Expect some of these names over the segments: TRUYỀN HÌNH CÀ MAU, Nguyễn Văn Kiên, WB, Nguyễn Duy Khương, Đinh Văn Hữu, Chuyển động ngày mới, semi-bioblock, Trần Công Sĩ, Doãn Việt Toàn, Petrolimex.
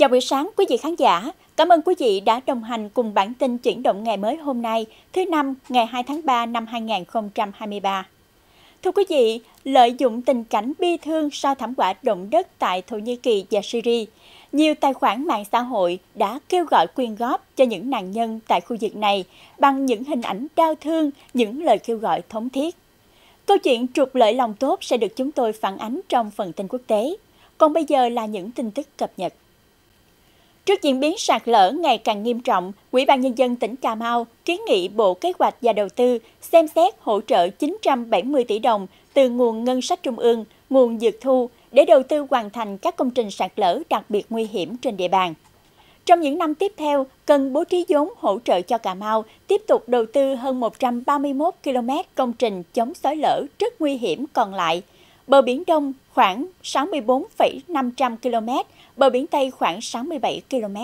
Chào buổi sáng quý vị khán giả, cảm ơn quý vị đã đồng hành cùng bản tin chuyển động ngày mới hôm nay, thứ Năm ngày 2 tháng 3 năm 2023. Thưa quý vị, lợi dụng tình cảnh bi thương sau thảm họa động đất tại Thổ Nhĩ Kỳ và Syria, nhiều tài khoản mạng xã hội đã kêu gọi quyên góp cho những nạn nhân tại khu vực này bằng những hình ảnh đau thương, những lời kêu gọi thống thiết. Câu chuyện trục lợi lòng tốt sẽ được chúng tôi phản ánh trong phần tin quốc tế. Còn bây giờ là những tin tức cập nhật. Trước diễn biến sạt lở ngày càng nghiêm trọng, Ủy ban Nhân dân tỉnh Cà Mau kiến nghị Bộ Kế hoạch và Đầu tư xem xét hỗ trợ 970 tỷ đồng từ nguồn ngân sách trung ương, nguồn dự thu để đầu tư hoàn thành các công trình sạt lở đặc biệt nguy hiểm trên địa bàn. Trong những năm tiếp theo, cần bố trí vốn hỗ trợ cho Cà Mau tiếp tục đầu tư hơn 131 km công trình chống xói lở rất nguy hiểm còn lại. Bờ Biển Đông khoảng 64,500 km, bờ Biển Tây khoảng 67 km.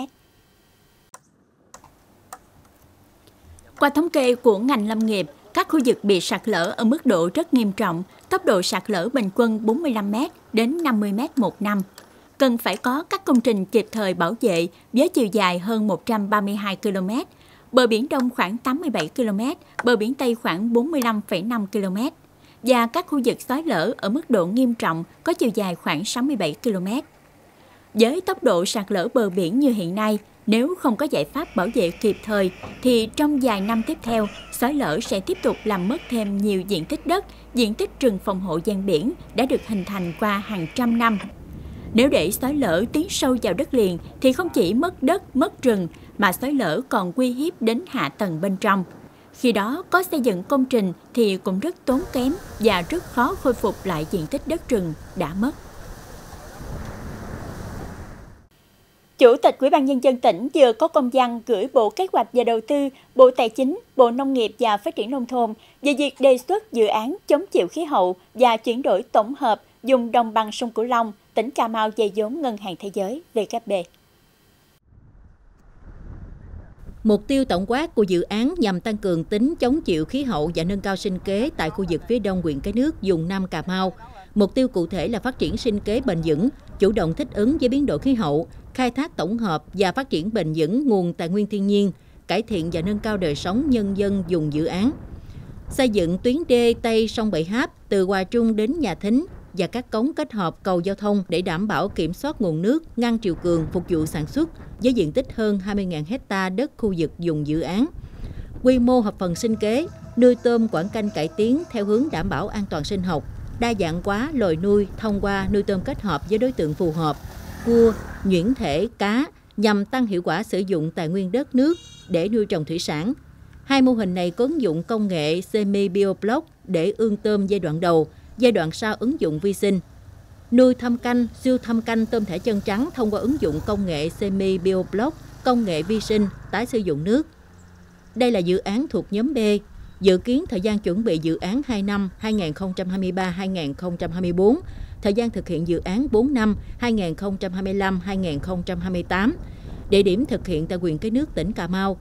Qua thống kê của ngành lâm nghiệp, các khu vực bị sạt lở ở mức độ rất nghiêm trọng, tốc độ sạt lở bình quân 45m đến 50m một năm. Cần phải có các công trình kịp thời bảo vệ với chiều dài hơn 132 km, bờ Biển Đông khoảng 87 km, bờ Biển Tây khoảng 45,5 km. Và các khu vực xói lở ở mức độ nghiêm trọng có chiều dài khoảng 67 km. Với tốc độ sạt lở bờ biển như hiện nay, nếu không có giải pháp bảo vệ kịp thời, thì trong vài năm tiếp theo, xói lở sẽ tiếp tục làm mất thêm nhiều diện tích đất, diện tích rừng phòng hộ ven biển đã được hình thành qua hàng trăm năm. Nếu để xói lở tiến sâu vào đất liền thì không chỉ mất đất, mất rừng, mà xói lở còn uy hiếp đến hạ tầng bên trong. Khi đó, có xây dựng công trình thì cũng rất tốn kém và rất khó khôi phục lại diện tích đất rừng đã mất. Chủ tịch Ủy ban Nhân dân tỉnh vừa có công văn gửi Bộ Kế hoạch và Đầu tư, Bộ Tài chính, Bộ Nông nghiệp và Phát triển Nông thôn về việc đề xuất dự án chống chịu khí hậu và chuyển đổi tổng hợp vùng đồng bằng sông Cửu Long, tỉnh Cà Mau vay vốn Ngân hàng Thế giới (WB). Mục tiêu tổng quát của dự án nhằm tăng cường tính chống chịu khí hậu và nâng cao sinh kế tại khu vực phía đông huyện Cái Nước, vùng Nam Cà Mau. Mục tiêu cụ thể là phát triển sinh kế bền vững, chủ động thích ứng với biến đổi khí hậu, khai thác tổng hợp và phát triển bền vững nguồn tài nguyên thiên nhiên, cải thiện và nâng cao đời sống nhân dân vùng dự án. Xây dựng tuyến đê Tây sông Bảy Háp từ Hòa Trung đến Nhà Thính và các cống kết hợp cầu giao thông để đảm bảo kiểm soát nguồn nước, ngăn triều cường phục vụ sản xuất với diện tích hơn 20.000 hectare đất khu vực dùng dự án. Quy mô hợp phần sinh kế, nuôi tôm quảng canh cải tiến theo hướng đảm bảo an toàn sinh học, đa dạng hóa loài nuôi thông qua nuôi tôm kết hợp với đối tượng phù hợp, cua, nhuyễn thể, cá nhằm tăng hiệu quả sử dụng tài nguyên đất nước để nuôi trồng thủy sản. Hai mô hình này có ứng dụng công nghệ semi-bioblock để ương tôm giai đoạn đầu, giai đoạn sau ứng dụng vi sinh. Nuôi thâm canh, siêu thâm canh tôm thẻ chân trắng thông qua ứng dụng công nghệ semi-bioblock, công nghệ vi sinh, tái sử dụng nước. Đây là dự án thuộc nhóm B, dự kiến thời gian chuẩn bị dự án 2 năm 2023-2024, thời gian thực hiện dự án 4 năm 2025-2028, địa điểm thực hiện tại huyện Cái Nước, tỉnh Cà Mau.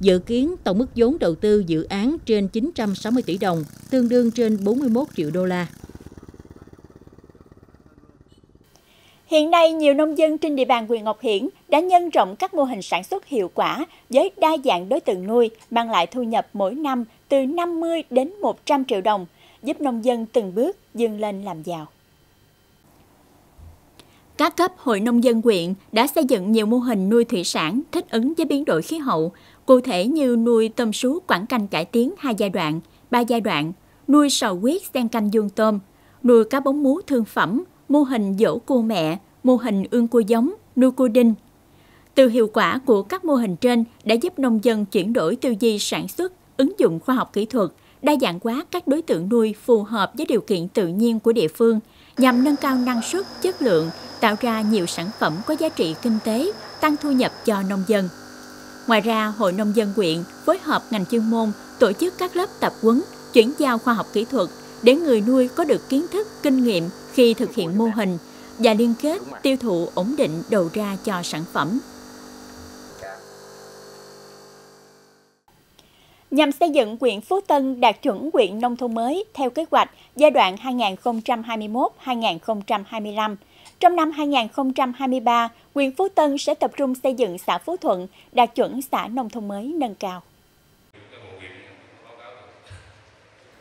Dự kiến tổng mức vốn đầu tư dự án trên 960 tỷ đồng, tương đương trên 41 triệu đô la. Hiện nay, nhiều nông dân trên địa bàn huyện Ngọc Hiển đã nhân rộng các mô hình sản xuất hiệu quả với đa dạng đối tượng nuôi, mang lại thu nhập mỗi năm từ 50 đến 100 triệu đồng, giúp nông dân từng bước vươn lên làm giàu. Các cấp hội nông dân huyện đã xây dựng nhiều mô hình nuôi thủy sản thích ứng với biến đổi khí hậu, cụ thể như nuôi tôm sú quảng canh cải tiến 2 giai đoạn, 3 giai đoạn, nuôi sầu huyết xen canh vuông tôm, nuôi cá bóng mú thương phẩm, mô hình dỗ cua mẹ, mô hình ương cua giống, nuôi cua đinh. Từ hiệu quả của các mô hình trên đã giúp nông dân chuyển đổi tư duy sản xuất, ứng dụng khoa học kỹ thuật, đa dạng hóa các đối tượng nuôi phù hợp với điều kiện tự nhiên của địa phương, nhằm nâng cao năng suất, chất lượng, tạo ra nhiều sản phẩm có giá trị kinh tế, tăng thu nhập cho nông dân. Ngoài ra, Hội Nông dân huyện phối hợp ngành chuyên môn tổ chức các lớp tập huấn, chuyển giao khoa học kỹ thuật để người nuôi có được kiến thức, kinh nghiệm khi thực hiện mô hình và liên kết tiêu thụ ổn định đầu ra cho sản phẩm. Nhằm xây dựng huyện Phú Tân đạt chuẩn huyện nông thôn mới theo kế hoạch giai đoạn 2021-2025, Trong năm 2023, huyện Phú Tân sẽ tập trung xây dựng xã Phú Thuận đạt chuẩn xã nông thôn mới nâng cao.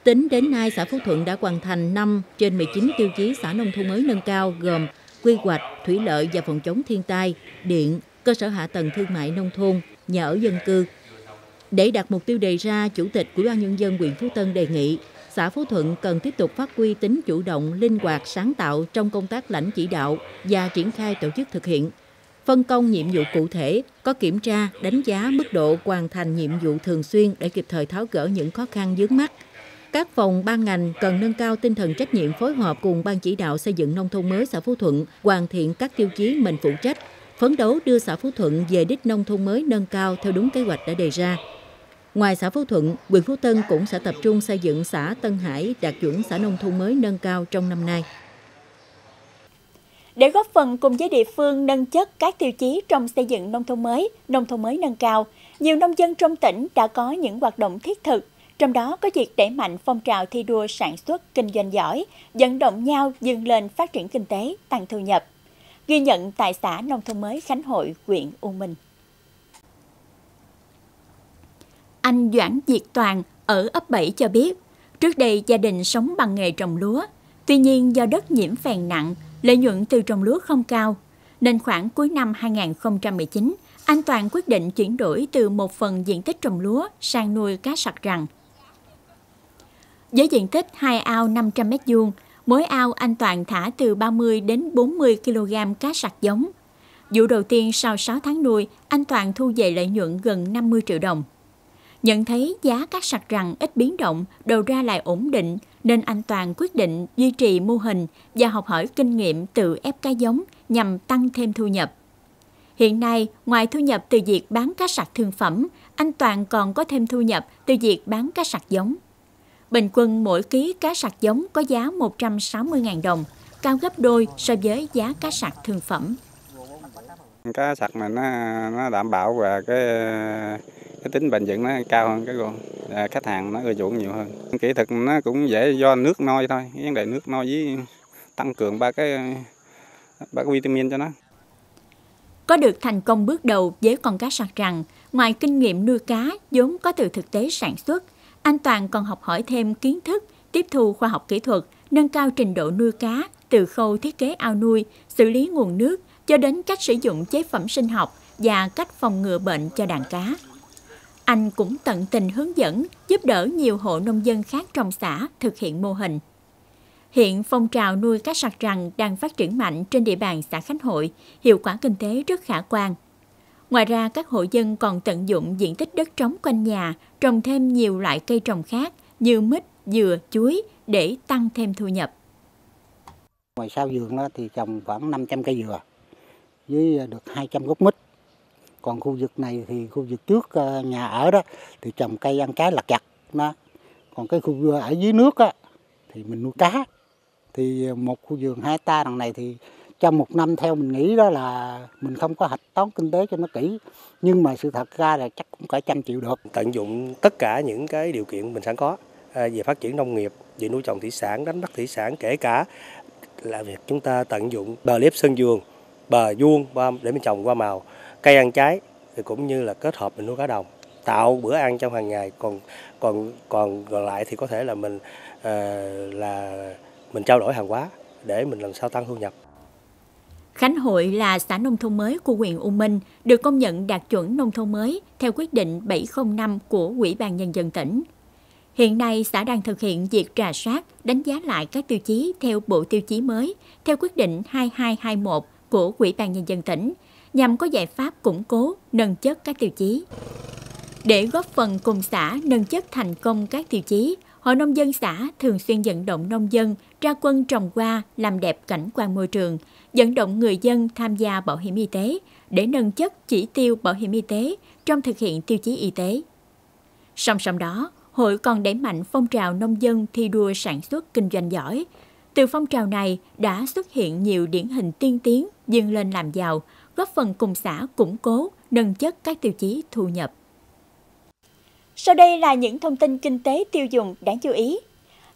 Tính đến nay, xã Phú Thuận đã hoàn thành 5 trên 19 tiêu chí xã nông thôn mới nâng cao gồm quy hoạch, thủy lợi và phòng chống thiên tai, điện, cơ sở hạ tầng thương mại nông thôn, nhà ở dân cư. Để đạt mục tiêu đề ra, Chủ tịch Ủy ban Nhân dân huyện Phú Tân đề nghị xã Phú Thuận cần tiếp tục phát huy tính chủ động, linh hoạt, sáng tạo trong công tác lãnh chỉ đạo và triển khai tổ chức thực hiện. Phân công nhiệm vụ cụ thể, có kiểm tra, đánh giá mức độ hoàn thành nhiệm vụ thường xuyên để kịp thời tháo gỡ những khó khăn vướng mắc. Các phòng ban ngành cần nâng cao tinh thần trách nhiệm phối hợp cùng Ban chỉ đạo xây dựng nông thôn mới xã Phú Thuận hoàn thiện các tiêu chí mình phụ trách, phấn đấu đưa xã Phú Thuận về đích nông thôn mới nâng cao theo đúng kế hoạch đã đề ra. Ngoài xã Phú Thuận, huyện Phú Tân cũng sẽ tập trung xây dựng xã Tân Hải đạt chuẩn xã nông thôn mới nâng cao trong năm nay. Để góp phần cùng với địa phương nâng chất các tiêu chí trong xây dựng nông thôn mới nâng cao, nhiều nông dân trong tỉnh đã có những hoạt động thiết thực, trong đó có việc đẩy mạnh phong trào thi đua sản xuất, kinh doanh giỏi, vận động nhau vươn lên phát triển kinh tế, tăng thu nhập. Ghi nhận tại xã nông thôn mới Khánh Hội, huyện U Minh. Anh Doãn Việt Toàn ở ấp 7 cho biết, trước đây gia đình sống bằng nghề trồng lúa. Tuy nhiên do đất nhiễm phèn nặng, lợi nhuận từ trồng lúa không cao, nên khoảng cuối năm 2019, anh Toàn quyết định chuyển đổi từ một phần diện tích trồng lúa sang nuôi cá sặc rằn. Với diện tích 2 ao 500 m², mỗi ao anh Toàn thả từ 30 đến 40 kg cá sặc giống. Vụ đầu tiên sau 6 tháng nuôi, anh Toàn thu về lợi nhuận gần 50 triệu đồng. Nhận thấy giá cá sặc rằn ít biến động, đầu ra lại ổn định, nên anh Toàn quyết định duy trì mô hình và học hỏi kinh nghiệm tự ép cá giống nhằm tăng thêm thu nhập. Hiện nay, ngoài thu nhập từ việc bán cá sặc thương phẩm, anh Toàn còn có thêm thu nhập từ việc bán cá sặc giống. Bình quân mỗi ký cá sặc giống có giá 160.000 đồng, cao gấp đôi so với giá cá sặc thương phẩm. Cá sặc mà nó đảm bảo và cái tính bền vững nó cao hơn cái con, khách hàng nó ưa chuộng nhiều hơn. Kỹ thuật nó cũng dễ do nước noi thôi, vấn đề nước noi với tăng cường ba cái vitamin cho nó. Có được thành công bước đầu với con cá sặc rằn, ngoài kinh nghiệm nuôi cá vốn có từ thực tế sản xuất, anh Toàn còn học hỏi thêm kiến thức, tiếp thu khoa học kỹ thuật, nâng cao trình độ nuôi cá từ khâu thiết kế ao nuôi, xử lý nguồn nước cho đến cách sử dụng chế phẩm sinh học và cách phòng ngừa bệnh cho đàn cá. Anh cũng tận tình hướng dẫn, giúp đỡ nhiều hộ nông dân khác trong xã thực hiện mô hình. Hiện phong trào nuôi cá sặc rằn đang phát triển mạnh trên địa bàn xã Khánh Hội, hiệu quả kinh tế rất khả quan. Ngoài ra, các hộ dân còn tận dụng diện tích đất trống quanh nhà, trồng thêm nhiều loại cây trồng khác như mít, dừa, chuối để tăng thêm thu nhập. Ngoài sau vườn đó thì trồng khoảng 500 cây dừa với được 200 gốc mít. Còn khu vực này thì khu vực trước nhà ở đó thì trồng cây ăn trái lặt vặt. Còn cái khu vườn ở dưới nước đó, thì mình nuôi cá. Thì một khu vườn 2 hectare đằng này thì trong một năm theo mình nghĩ đó là mình không có hạch toán kinh tế cho nó kỹ, nhưng mà sự thật ra là chắc cũng cả 100 triệu được. Tận dụng tất cả những cái điều kiện mình sẵn có về phát triển nông nghiệp, về nuôi trồng thủy sản, đánh bắt thủy sản, kể cả là việc chúng ta tận dụng bờ liếp sân vườn, bờ vuông để mình trồng hoa màu, cây ăn trái, thì cũng như là kết hợp mình nuôi cá đồng, tạo bữa ăn trong hàng ngày. Còn lại thì có thể là mình trao đổi hàng hóa để mình làm sao tăng thu nhập. Khánh Hội là xã nông thôn mới của huyện U Minh, được công nhận đạt chuẩn nông thôn mới theo quyết định 705 của Ủy ban Nhân dân tỉnh. Hiện nay, xã đang thực hiện việc rà soát, đánh giá lại các tiêu chí theo bộ tiêu chí mới, theo quyết định 2221 của Ủy ban Nhân dân tỉnh, nhằm có giải pháp củng cố, nâng chất các tiêu chí. Để góp phần cùng xã nâng chất thành công các tiêu chí, Hội Nông dân xã thường xuyên vận động nông dân ra quân trồng hoa làm đẹp cảnh quan môi trường, vận động người dân tham gia bảo hiểm y tế để nâng chất chỉ tiêu bảo hiểm y tế trong thực hiện tiêu chí y tế. Song song đó, hội còn đẩy mạnh phong trào nông dân thi đua sản xuất kinh doanh giỏi. Từ phong trào này đã xuất hiện nhiều điển hình tiên tiến vươn lên làm giàu, góp phần cùng xã củng cố, nâng chất các tiêu chí thu nhập. Sau đây là những thông tin kinh tế tiêu dùng đáng chú ý.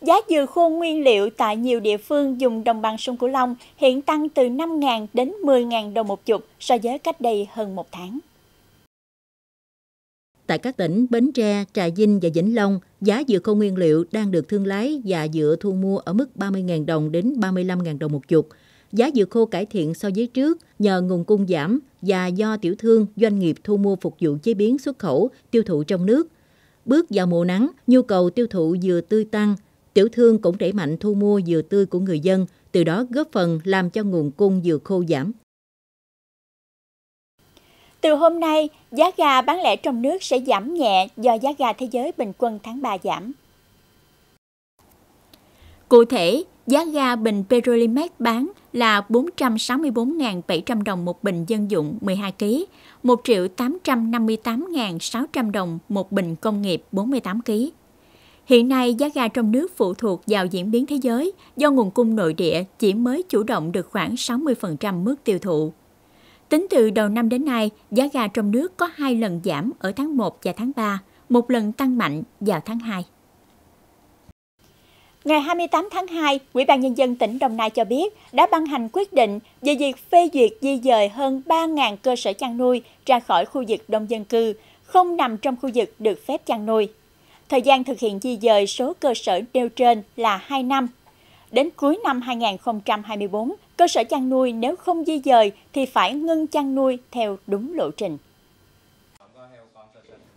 Giá dừa khô nguyên liệu tại nhiều địa phương dùng đồng bằng sông Cửu Long hiện tăng từ 5.000 đến 10.000 đồng một chục so với cách đây hơn một tháng. Tại các tỉnh Bến Tre, Trà Vinh và Vĩnh Long, giá dừa khô nguyên liệu đang được thương lái và dựa thu mua ở mức 30.000 đồng đến 35.000 đồng một chục. Giá dừa khô cải thiện so với trước nhờ nguồn cung giảm và do tiểu thương, doanh nghiệp thu mua phục vụ chế biến xuất khẩu, tiêu thụ trong nước. Bước vào mùa nắng, nhu cầu tiêu thụ dừa tươi tăng, tiểu thương cũng đẩy mạnh thu mua dừa tươi của người dân, từ đó góp phần làm cho nguồn cung dừa khô giảm. Từ hôm nay, giá gà bán lẻ trong nước sẽ giảm nhẹ do giá gà thế giới bình quân tháng 3 giảm. Cụ thể, giá gà bình Petrolimex bán là 464.700 đồng một bình dân dụng 12 kg, 1.858.600 đồng một bình công nghiệp 48 kg. Hiện nay, giá gà trong nước phụ thuộc vào diễn biến thế giới do nguồn cung nội địa chỉ mới chủ động được khoảng 60% mức tiêu thụ. Tính từ đầu năm đến nay, giá gà trong nước có 2 lần giảm ở tháng 1 và tháng 3, một lần tăng mạnh vào tháng 2. Ngày 28 tháng 2, Ủy ban Nhân dân tỉnh Đồng Nai cho biết đã ban hành quyết định về việc phê duyệt di dời hơn 3.000 cơ sở chăn nuôi ra khỏi khu vực đông dân cư, không nằm trong khu vực được phép chăn nuôi. Thời gian thực hiện di dời số cơ sở nêu trên là 2 năm. Đến cuối năm 2024, cơ sở chăn nuôi nếu không di dời thì phải ngưng chăn nuôi theo đúng lộ trình.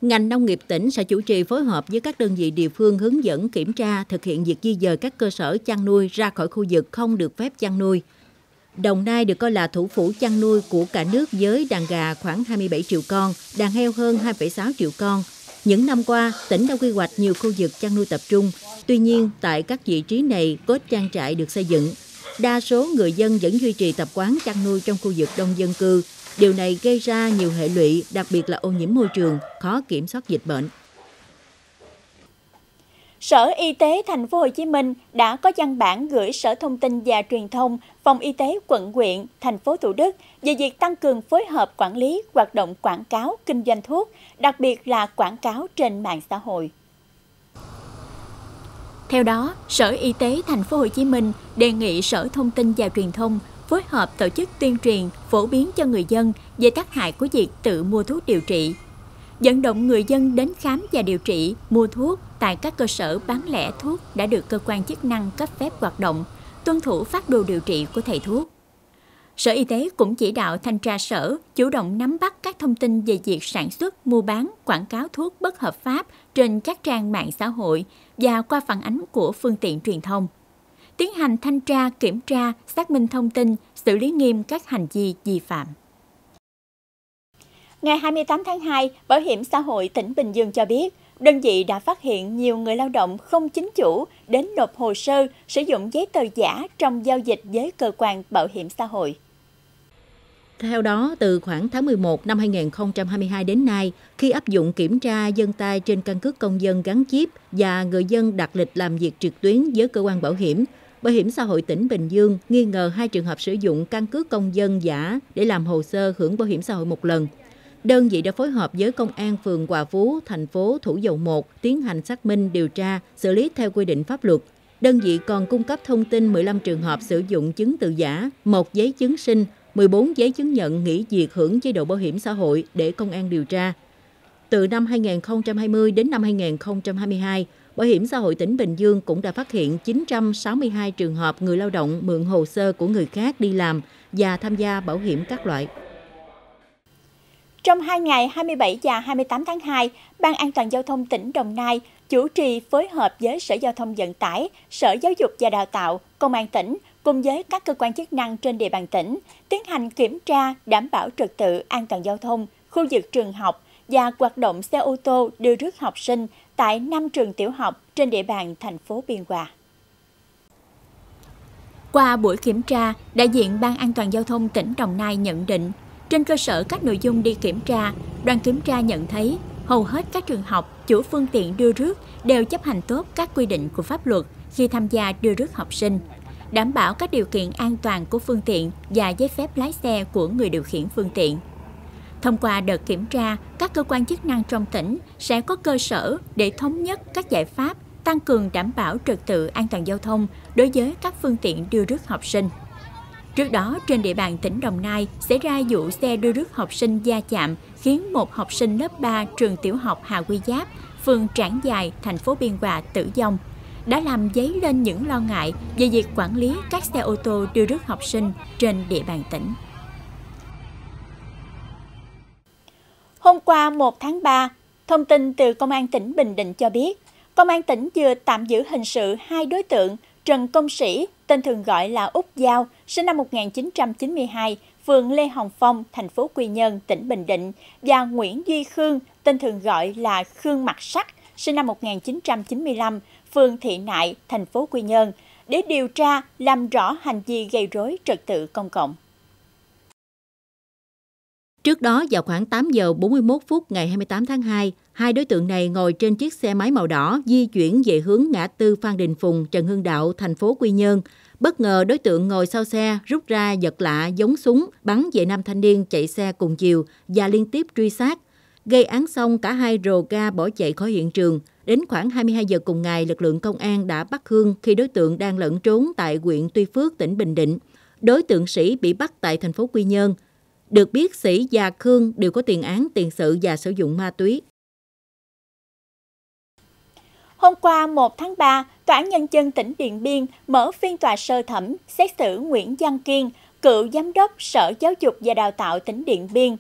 Ngành nông nghiệp tỉnh sẽ chủ trì phối hợp với các đơn vị địa phương hướng dẫn kiểm tra thực hiện việc di dời các cơ sở chăn nuôi ra khỏi khu vực không được phép chăn nuôi. Đồng Nai được coi là thủ phủ chăn nuôi của cả nước với đàn gà khoảng 27 triệu con, đàn heo hơn 2,6 triệu con. Những năm qua, tỉnh đã quy hoạch nhiều khu vực chăn nuôi tập trung. Tuy nhiên, tại các vị trí này có trang trại được xây dựng. Đa số người dân vẫn duy trì tập quán chăn nuôi trong khu vực đông dân cư. Điều này gây ra nhiều hệ lụy, đặc biệt là ô nhiễm môi trường, khó kiểm soát dịch bệnh. Sở Y tế Thành phố Hồ Chí Minh đã có văn bản gửi Sở Thông tin và Truyền thông, Phòng Y tế quận huyện, thành phố Thủ Đức về việc tăng cường phối hợp quản lý hoạt động quảng cáo kinh doanh thuốc, đặc biệt là quảng cáo trên mạng xã hội. Theo đó, Sở Y tế Thành phố Hồ Chí Minh đề nghị Sở Thông tin và Truyền thông phối hợp tổ chức tuyên truyền, phổ biến cho người dân về tác hại của việc tự mua thuốc điều trị. Vận động người dân đến khám và điều trị, mua thuốc tại các cơ sở bán lẻ thuốc đã được cơ quan chức năng cấp phép hoạt động, tuân thủ phác đồ điều trị của thầy thuốc. Sở Y tế cũng chỉ đạo thanh tra sở chủ động nắm bắt các thông tin về việc sản xuất, mua bán, quảng cáo thuốc bất hợp pháp trên các trang mạng xã hội và qua phản ánh của phương tiện truyền thông. Tiến hành thanh tra, kiểm tra, xác minh thông tin, xử lý nghiêm các hành vi vi phạm. Ngày 28 tháng 2, Bảo hiểm xã hội tỉnh Bình Dương cho biết, đơn vị đã phát hiện nhiều người lao động không chính chủ đến nộp hồ sơ sử dụng giấy tờ giả trong giao dịch với cơ quan bảo hiểm xã hội. Theo đó, từ khoảng tháng 11 năm 2022 đến nay, khi áp dụng kiểm tra vân tay trên căn cước công dân gắn chip và người dân đặt lịch làm việc trực tuyến với cơ quan bảo hiểm xã hội tỉnh Bình Dương nghi ngờ 2 trường hợp sử dụng căn cước công dân giả để làm hồ sơ hưởng bảo hiểm xã hội một lần. Đơn vị đã phối hợp với Công an phường Hòa Phú, thành phố Thủ Dầu Một tiến hành xác minh, điều tra, xử lý theo quy định pháp luật. Đơn vị còn cung cấp thông tin 15 trường hợp sử dụng chứng từ giả, 1 giấy chứng sinh, 14 giấy chứng nhận nghỉ việc hưởng chế độ bảo hiểm xã hội để công an điều tra. Từ năm 2020 đến năm 2022, Bảo hiểm xã hội tỉnh Bình Dương cũng đã phát hiện 962 trường hợp người lao động mượn hồ sơ của người khác đi làm và tham gia bảo hiểm các loại. Trong 2 ngày 27 và 28 tháng 2, Ban An toàn Giao thông tỉnh Đồng Nai chủ trì phối hợp với Sở Giao thông Vận tải, Sở Giáo dục và Đào tạo, Công an tỉnh cùng với các cơ quan chức năng trên địa bàn tỉnh tiến hành kiểm tra đảm bảo trật tự an toàn giao thông, khu vực trường học và hoạt động xe ô tô đưa rước học sinh tại 5 trường tiểu học trên địa bàn thành phố Biên Hòa. Qua buổi kiểm tra, đại diện Ban An toàn Giao thông tỉnh Đồng Nai nhận định, trên cơ sở các nội dung đi kiểm tra, đoàn kiểm tra nhận thấy hầu hết các trường học, chủ phương tiện đưa rước đều chấp hành tốt các quy định của pháp luật khi tham gia đưa rước học sinh, đảm bảo các điều kiện an toàn của phương tiện và giấy phép lái xe của người điều khiển phương tiện. Thông qua đợt kiểm tra, các cơ quan chức năng trong tỉnh sẽ có cơ sở để thống nhất các giải pháp tăng cường đảm bảo trật tự an toàn giao thông đối với các phương tiện đưa rước học sinh. Trước đó, trên địa bàn tỉnh Đồng Nai xảy ra vụ xe đưa rước học sinh va chạm khiến một học sinh lớp 3 trường tiểu học Hà Huy Giáp, phường Trảng Giài, thành phố Biên Hòa tử vong, đã làm dấy lên những lo ngại về việc quản lý các xe ô tô đưa rước học sinh trên địa bàn tỉnh. Hôm qua 1 tháng 3, thông tin từ Công an tỉnh Bình Định cho biết, Công an tỉnh vừa tạm giữ hình sự 2 đối tượng Trần Công Sĩ, tên thường gọi là Úc Giao, sinh năm 1992, phường Lê Hồng Phong, thành phố Quy Nhơn, tỉnh Bình Định, và Nguyễn Duy Khương, tên thường gọi là Khương Mặt Sắt, sinh năm 1995, phường Thị Nại, thành phố Quy Nhơn, để điều tra làm rõ hành vi gây rối trật tự công cộng. Trước đó, vào khoảng 8 giờ 41 phút ngày 28 tháng 2, hai đối tượng này ngồi trên chiếc xe máy màu đỏ di chuyển về hướng ngã tư Phan Đình Phùng, Trần Hưng Đạo, thành phố Quy Nhơn. Bất ngờ, đối tượng ngồi sau xe rút ra vật lạ giống súng, bắn về nam thanh niên chạy xe cùng chiều và liên tiếp truy sát. Gây án xong, cả hai rồ ga bỏ chạy khỏi hiện trường. Đến khoảng 22 giờ cùng ngày, lực lượng công an đã bắt Hương khi đối tượng đang lẫn trốn tại huyện Tuy Phước, tỉnh Bình Định. Đối tượng Sĩ bị bắt tại thành phố Quy Nhơn. Được biết, Sĩ và Khương đều có tiền án, tiền sự và sử dụng ma túy. Hôm qua 1 tháng 3, Tòa án Nhân dân tỉnh Điện Biên mở phiên tòa sơ thẩm xét xử Nguyễn Văn Kiên, cựu giám đốc Sở Giáo dục và Đào tạo tỉnh Điện Biên,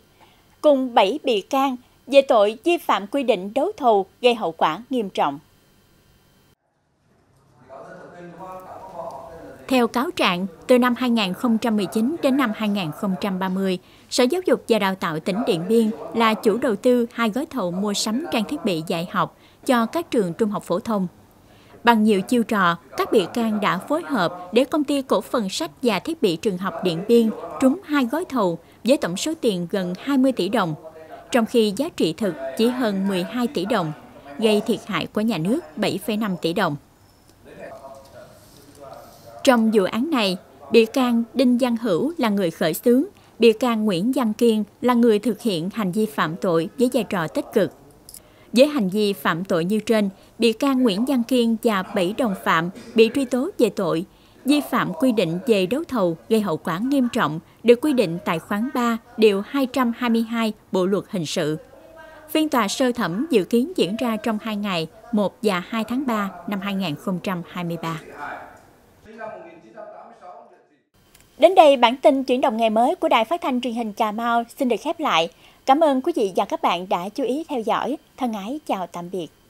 cùng 7 bị can về tội vi phạm quy định đấu thầu gây hậu quả nghiêm trọng. Theo cáo trạng, từ năm 2019 đến năm 2030, Sở Giáo dục và Đào tạo tỉnh Điện Biên là chủ đầu tư 2 gói thầu mua sắm trang thiết bị dạy học cho các trường trung học phổ thông. Bằng nhiều chiêu trò, các bị can đã phối hợp để Công ty Cổ phần Sách và Thiết bị Trường học Điện Biên trúng 2 gói thầu với tổng số tiền gần 20 tỷ đồng, trong khi giá trị thực chỉ hơn 12 tỷ đồng, gây thiệt hại của nhà nước 7,5 tỷ đồng. Trong vụ án này, bị can Đinh Văn Hữu là người khởi xướng, bị can Nguyễn Văn Kiên là người thực hiện hành vi phạm tội với vai trò tích cực. Với hành vi phạm tội như trên, bị can Nguyễn Văn Kiên và 7 đồng phạm bị truy tố về tội vi phạm quy định về đấu thầu gây hậu quả nghiêm trọng được quy định tại khoản 3, điều 222 Bộ luật hình sự. Phiên tòa sơ thẩm dự kiến diễn ra trong 2 ngày, 1 và 2 tháng 3 năm 2023. Đến đây, bản tin chuyển động ngày mới của Đài Phát thanh Truyền hình Cà Mau xin được khép lại. Cảm ơn quý vị và các bạn đã chú ý theo dõi. Thân ái chào tạm biệt.